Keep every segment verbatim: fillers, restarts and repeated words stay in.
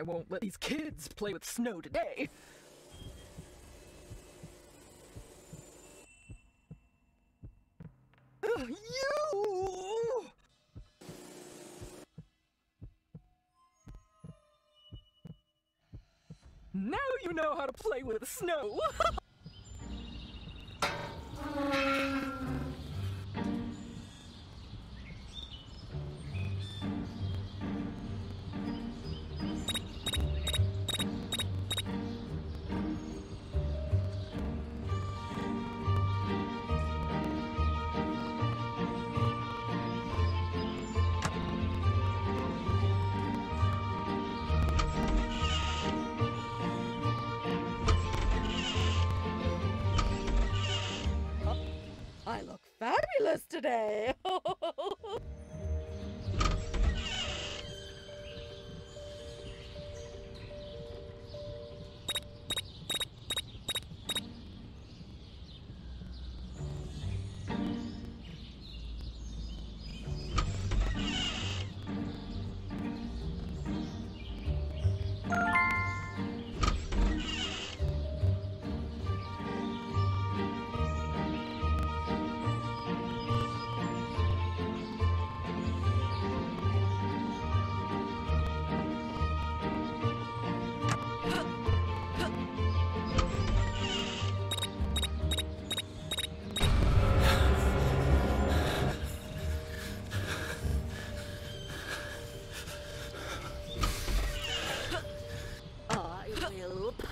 I won't let these kids play with snow today. Ugh, you! Now you know how to play with snow! I look fabulous today!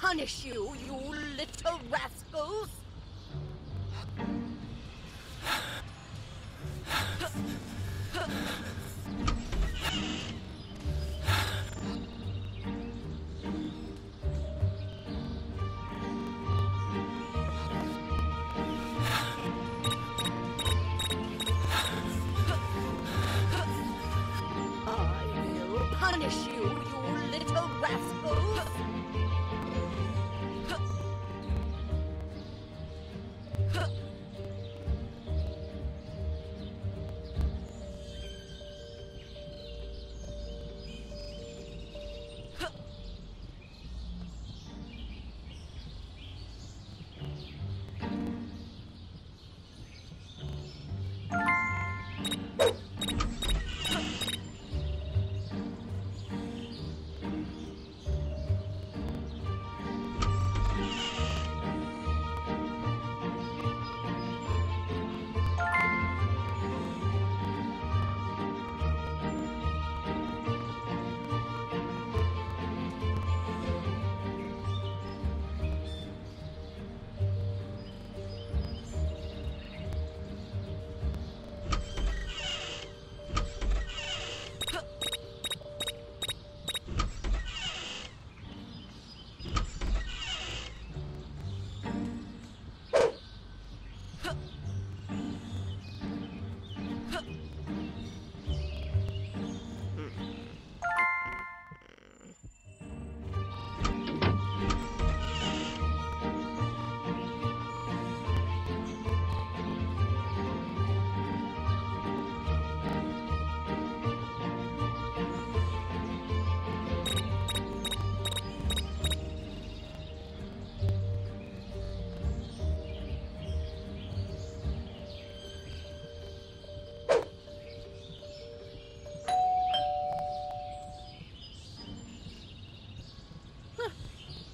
Punish you, you little rascals! I will punish you, you little rascals!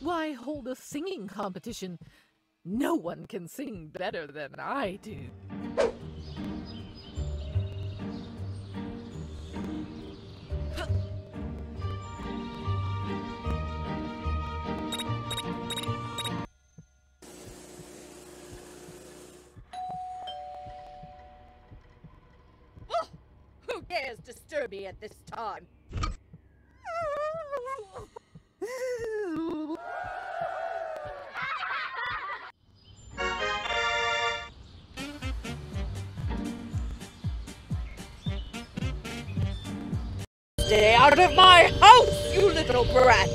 Why hold a singing competition? No one can sing better than I do. Oh, who dares disturb me at this time? Stay out of my house, you little brat!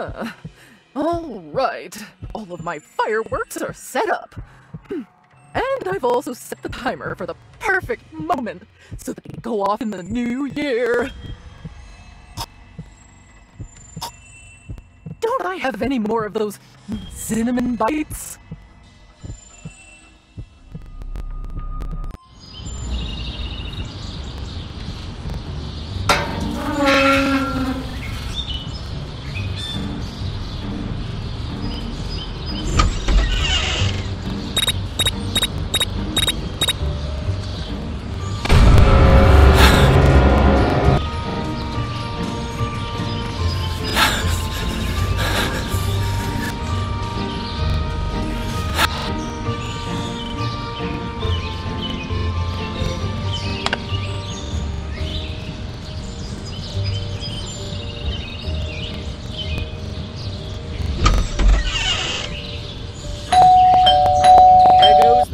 Huh. All right. All of my fireworks are set up. And I've also set the timer for the perfect moment so they can go off in the new year. Don't I have any more of those cinnamon bites?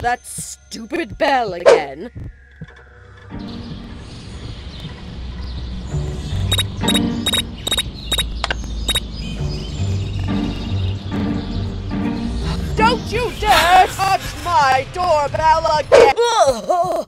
That stupid bell again. Don't you dare touch my doorbell again!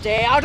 Stay out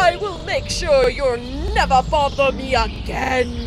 I will make sure you'll never bother me again!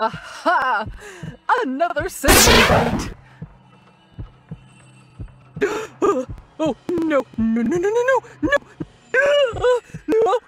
Aha! Another session. Oh no! No! No! No! No! No! No!